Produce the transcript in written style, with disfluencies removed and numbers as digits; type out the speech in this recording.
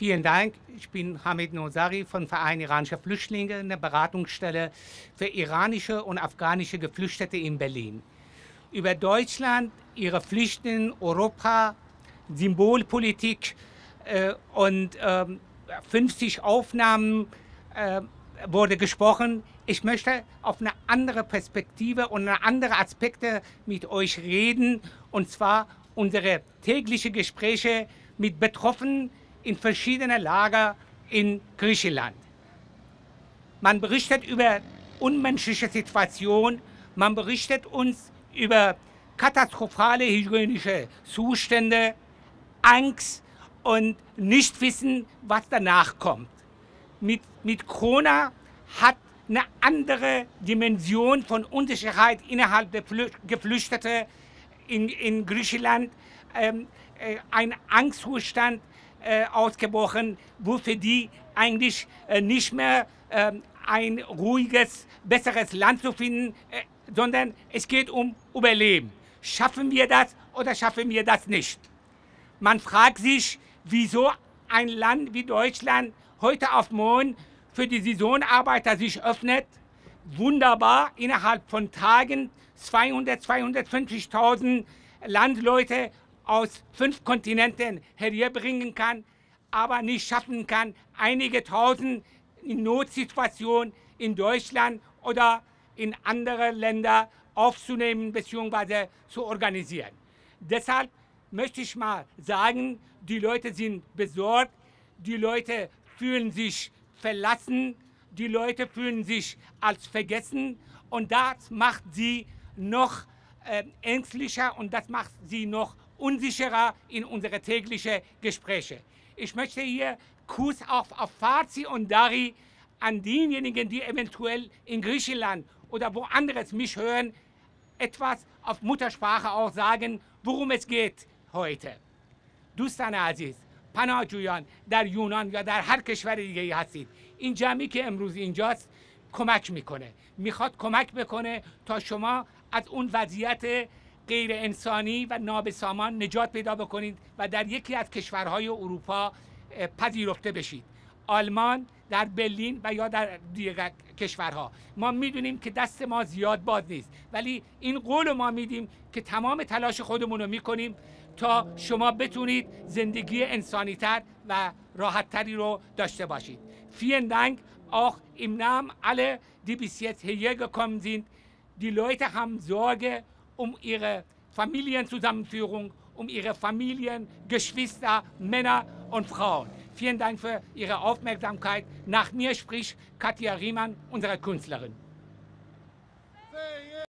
Vielen Dank. Ich bin Hamid Nozari von Verein iranischer Flüchtlinge, eine Beratungsstelle für iranische und afghanische Geflüchtete in Berlin. Über Deutschland, ihre Pflichten, Europa, Symbolpolitik und 50 Aufnahmen wurde gesprochen. Ich möchte auf eine andere Perspektive und andere Aspekte mit euch reden, und zwar unsere täglichen Gespräche mit Betroffenen in verschiedenen Lagern in Griechenland. Man berichtet über unmenschliche Situationen, man berichtet uns über katastrophale hygienische Zustände, Angst und Nichtwissen, was danach kommt. Mit Corona hat eine andere Dimension von Unsicherheit innerhalb der Geflüchteten in Griechenland ein Angstzustand ausgebrochen, wo für die eigentlich nicht mehr ein ruhiges, besseres Land zu finden, sondern es geht um Überleben. Schaffen wir das oder schaffen wir das nicht? Man fragt sich, wieso ein Land wie Deutschland heute auf morgen für die Saisonarbeiter sich öffnet. Wunderbar, innerhalb von Tagen 200.000, 250.000 Landleute aus 5 Kontinenten herüberbringen kann, aber nicht schaffen kann, einige Tausend in Notsituationen in Deutschland oder in andere Länder aufzunehmen bzw. zu organisieren. Deshalb möchte ich mal sagen, die Leute sind besorgt, die Leute fühlen sich verlassen, die Leute fühlen sich als vergessen, und das macht sie noch ängstlicher und das macht sie noch unsicherer in unsere täglichen Gespräche. Ich möchte hier Kuss auf Farsi und Dari an diejenigen, die eventuell in Griechenland oder woanders mich hören, etwas auf Muttersprache auch sagen, worum es geht heute. دوستان عزیز، پناهجویان در یونان یا در هر کشور دیگه ای هستید، این جمعی که امروز اینجاست کمک میکنه، میخواد کمک بکنه تا شما از اون وضعیت غیر انسانی و نابسامان نجات پیدا بکنید و در یکی از کشورهای اروپا پذیرفته بشید. آلمان، در برلین و یا در دیگر کشورها. ما میدونیم که دست ما زیاد باز نیست، ولی این قول ما میدیم که تمام تلاش خودمون رو میکنیم تا شما بتونید زندگی انسانی تر و راحت تری رو داشته باشید. Vielen Dank auch im Namen aller, die bis jetzt hierher gekommen sind. Die Leute haben Sorge um ihre Familienzusammenführung, um ihre Familien, Geschwister, Männer und Frauen. Vielen Dank für Ihre Aufmerksamkeit. Nach mir spricht Katja Riemann, unsere Künstlerin.